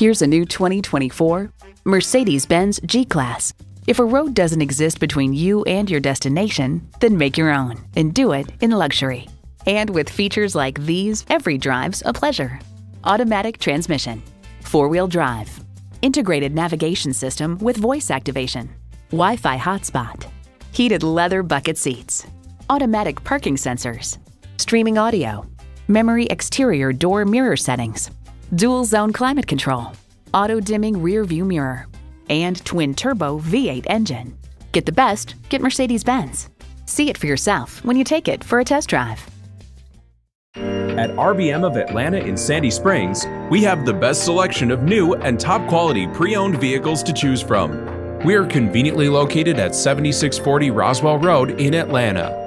Here's a new 2024 Mercedes-Benz G-Class. If a road doesn't exist between you and your destination, then make your own and do it in luxury. And with features like these, every drive's a pleasure. Automatic transmission, four-wheel drive, integrated navigation system with voice activation, Wi-Fi hotspot, heated leather bucket seats, automatic parking sensors, streaming audio, memory exterior door mirror settings, dual zone climate control, auto dimming rear view mirror, and twin turbo V8 engine. Get the best, get Mercedes-Benz. See it for yourself when you take it for a test drive. At RBM of Atlanta in Sandy Springs, we have the best selection of new and top quality pre-owned vehicles to choose from. We are conveniently located at 7640 Roswell Road in Atlanta.